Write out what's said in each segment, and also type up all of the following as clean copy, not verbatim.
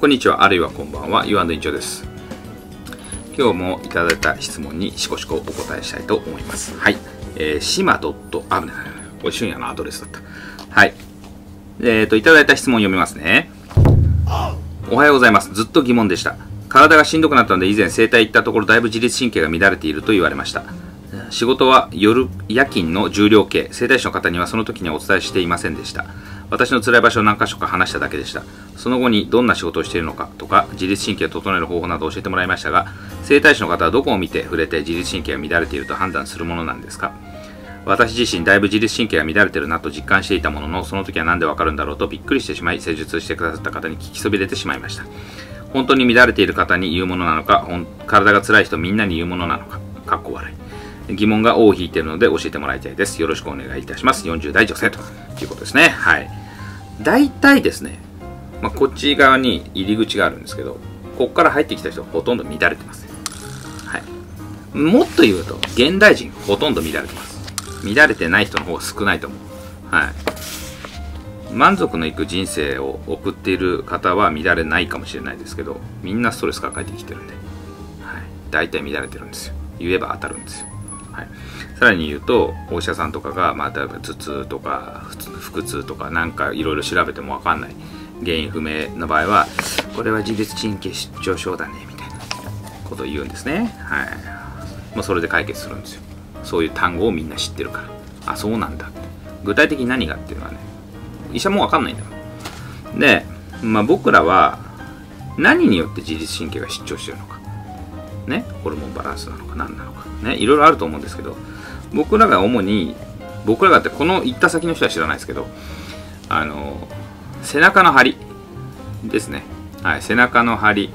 こんにちは、あるいはこんばんは、ゆあんど院長です。今日もいただいた質問にしこしこお答えしたいと思います。はい。しまドット、あ、これ、俊也のアドレスだった。はい。いただいた質問を読みますね。おはようございます。ずっと疑問でした。体がしんどくなったので、以前整体行ったところ、だいぶ自律神経が乱れていると言われました。仕事は夜勤の重量計、整体師の方にはその時にはお伝えしていませんでした。私の辛い場所を何箇所か話しただけでした。その後にどんな仕事をしているのかとか、自律神経を整える方法など教えてもらいましたが、整体師の方はどこを見て触れて自律神経が乱れていると判断するものなんですか？私自身だいぶ自律神経が乱れてるなと実感していたものの、その時は何でわかるんだろうとびっくりしてしまい、施術してくださった方に聞きそびれてしまいました。本当に乱れている方に言うものなのか、体が辛い人みんなに言うものなのか、かっこ悪い。疑問が尾を引いているので教えてもらいたいです。よろしくお願いいたします。40代女性ということですね。はい。大体ですね、こっち側に入り口があるんですけど、ここから入ってきた人はほとんど乱れてます。はい。もっと言うと、現代人ほとんど乱れてます。乱れてない人の方が少ないと思う。はい。満足のいく人生を送っている方は乱れないかもしれないですけど、みんなストレス抱えてきてるんで、はい。大体乱れてるんですよ。言えば当たるんですよ。はい、さらに言うとお医者さんとかが、頭痛とか腹痛とかなんかいろいろ調べても分かんない原因不明の場合はこれは自律神経失調症だねみたいなことを言うんですね。はい、それで解決するんですよ。そういう単語をみんな知ってるから、あ、そうなんだって。具体的に何がっていうのはね、医者も分かんないんだから。で、僕らは何によって自律神経が失調してるのかね、ホルモンバランスなのか何なのかね、いろいろあると思うんですけど、僕らがってこの行った先の人は知らないですけど、背中の張りですね。はい、背中の張り、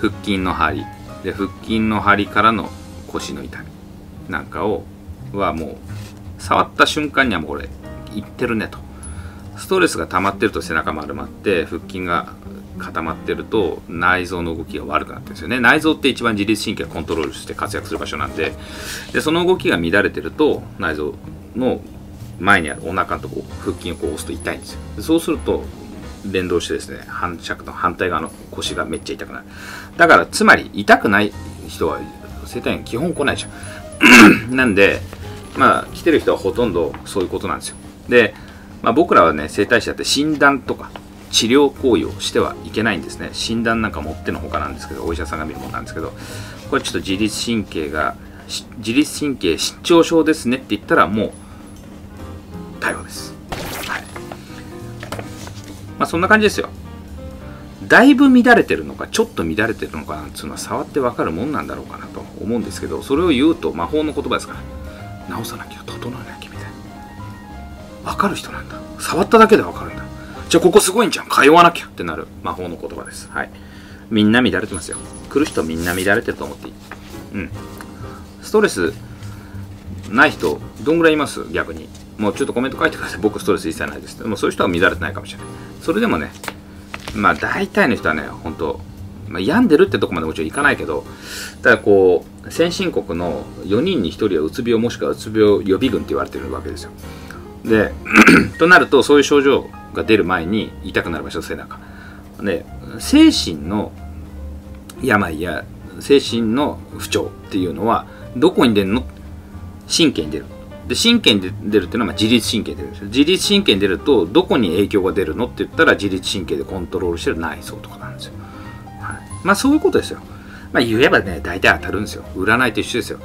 腹筋の張りで、腹筋の張りからの腰の痛みなんかはもう触った瞬間にはもうこれいってるねと。ストレスが溜まってると背中丸まって腹筋が固まってると内臓の動きが悪くなってるんですよね。内臓って一番自律神経をコントロールして活躍する場所なんで、その動きが乱れてると内臓の前にあるお腹のとこ、腹筋をこう押すと痛いんですよ。そうすると連動してですね、反射の反対側の腰がめっちゃ痛くなる。だからつまり痛くない人は整体院基本来ないじゃん。なんで来てる人はほとんどそういうことなんですよ。で、僕らはね、整体師だって診断とか治療行為をしてはいけないんですね。診断なんかもってのほかなんですけど、お医者さんが見るものなんですけど、これちょっと自律神経失調症ですねって言ったらもう逮捕です。はい、まあそんな感じですよ。だいぶ乱れてるのかちょっと乱れてるのかなんていうのは触ってわかるもんなんだろうかなと思うんですけど、それを言うと魔法の言葉ですから、直さなきゃ整えなきゃみたいな、わかる人なんだ、触っただけでわかるんだ、じゃあここすごいんじゃん、通わなきゃってなる魔法の言葉です。はい、みんな乱れてますよ。来る人みんな乱れてると思っていい。うん。ストレスない人どんぐらいいます？逆にもうちょっとコメント書いてください。僕ストレス一切ないです。でもそういう人は乱れてないかもしれない。それでもね、まあ大体の人はね、本当、まあ、病んでるってとこまでもちろんいかないけど、ただこう先進国の4人に1人はうつ病もしくはうつ病予備軍って言われてるわけですよ。でとなると、そういう症状が出る前に痛くなる場所、背中で、精神の病や精神の不調っていうのはどこに出るの？神経に出る。で、神経に出るっていうのは自律神経に出るんですよ。自律神経に出るとどこに影響が出るのって言ったら、自律神経でコントロールしてる内臓とかなんですよ。はい、まあそういうことですよ。まあ言えばね、大体当たるんですよ。占いと一緒ですよ。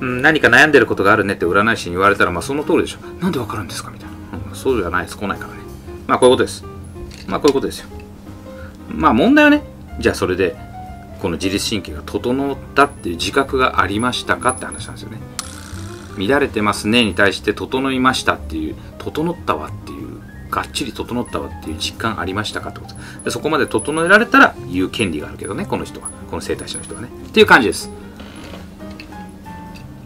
うん、何か悩んでることがあるねって占い師に言われたら、まあその通りでしょ。なんでわかるんですかみたいな、うん。そうじゃないです。来ないからね。まあこういうことです。まあこういうことですよ。まあ問題はね、じゃあそれでこの自律神経が整ったっていう自覚がありましたかって話なんですよね。乱れてますねに対して整いましたっていう、整ったわっていう、がっちり整ったわっていう実感ありましたかってことで、そこまで整えられたら言う権利があるけどね、この人は、この整体師の人はねっていう感じです。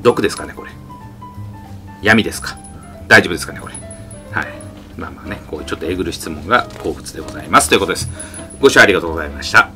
毒ですかねこれ、闇ですか、大丈夫ですかねこれ。はい、まあまあね、こういうちょっとえぐる質問が好物でございますということです。ご視聴ありがとうございました。